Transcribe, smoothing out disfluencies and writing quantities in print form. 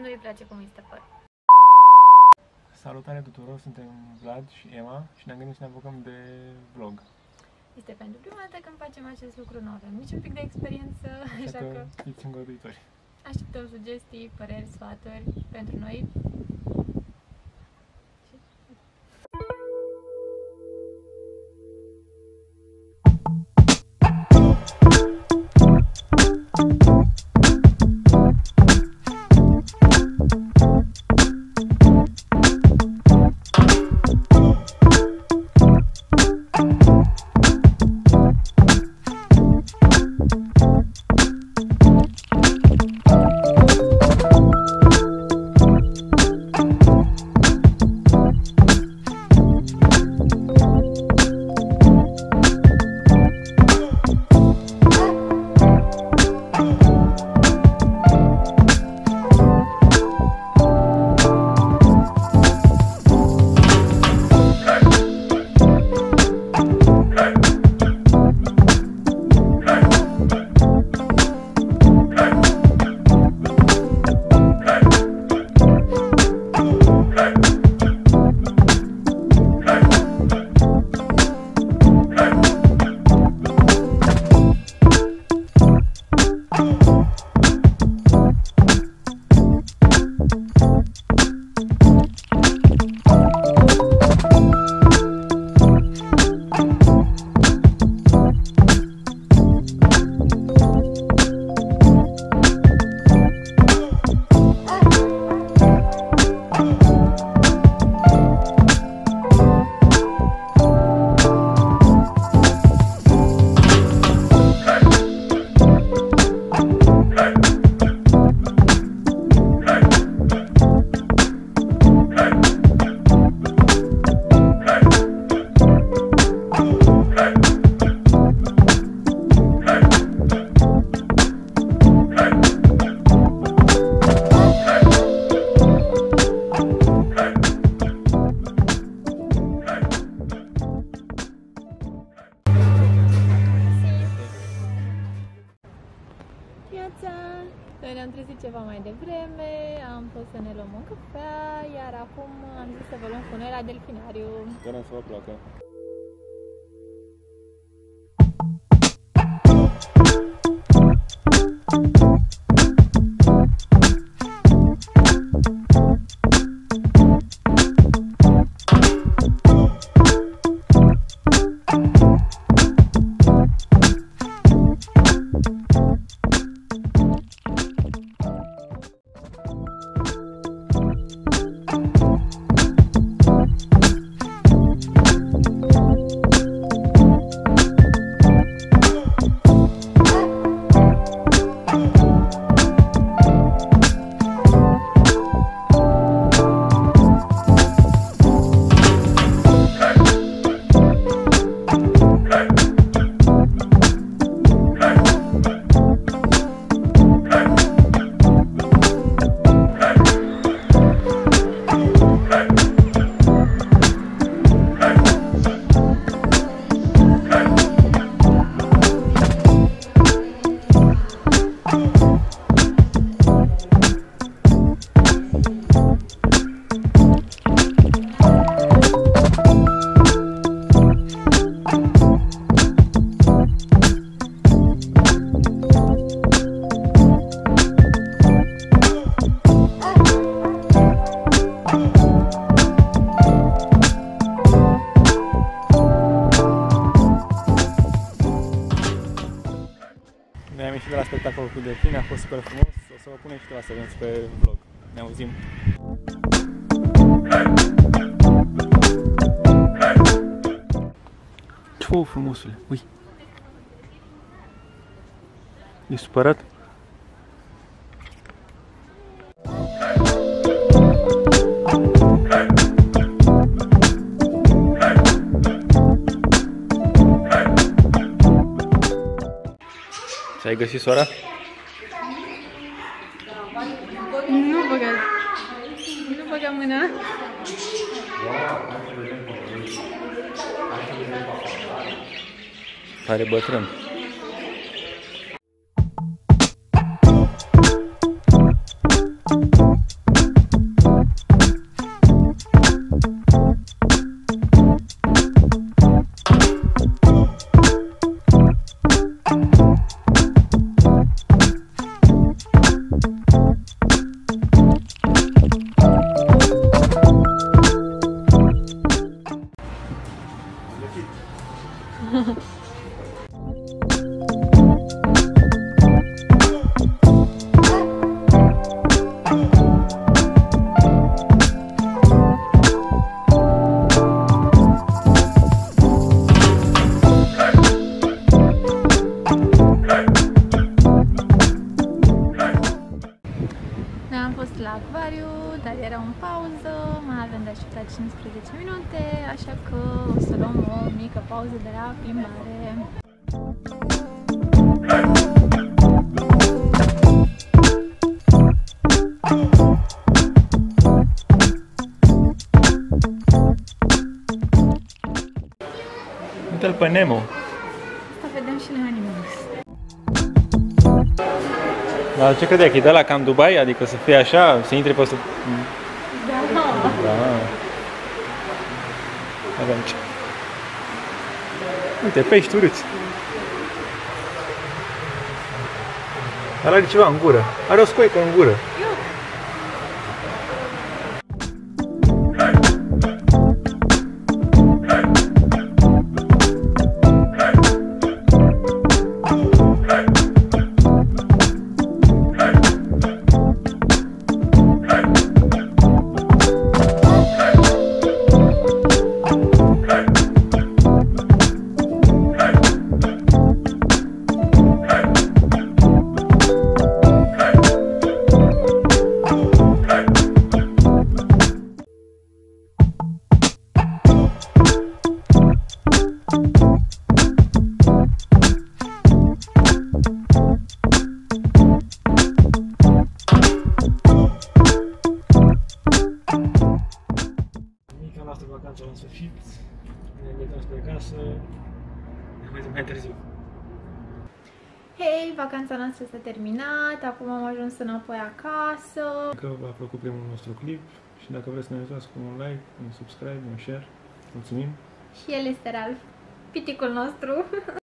Nu-i place cum îi stă păr. Salutare tuturor, suntem Vlad și Emma și ne-am gândit să ne apucăm de vlog. Este pentru prima dată când facem acest lucru, nu avem niciun pic de experiență, așa că fiți îngăduitori. Așteptăm sugestii, păreri, sfaturi pentru noi. Noi ne-am trezit ceva mai devreme, am fost să ne luăm o cafea, iar acum am zis să vă luăm cu noi la delfinariu. Sperăm să vă placă! Ne-am ieșit de la spectacolul cu delfini, a fost super frumos, o să vă punem și toate să pe vlog. Ne auzim! Ce-o, frumosule, ui! E supărat? Ai găsit sora? Nu băga mâna. Pare bătrân. 15 minute, așa că o să luăm o mică pauză de la plimbare. Uite-l pe Nemo. Asta vedem și la animals. Dar ce credeai? Că-i de la cam Dubai? Adică să fie așa, să intri pe să... Da, da. Avem. Uite, pești urâți. Dar are ceva în gură. Are o scoică în gură. Hei, vacanța noastră s-a terminat, acum am ajuns înapoi acasă. Dacă v-a plăcut primul nostru clip și dacă vreți să ne ajutați cu un like, un subscribe, un share, mulțumim. Și el este Ralf, piticul nostru.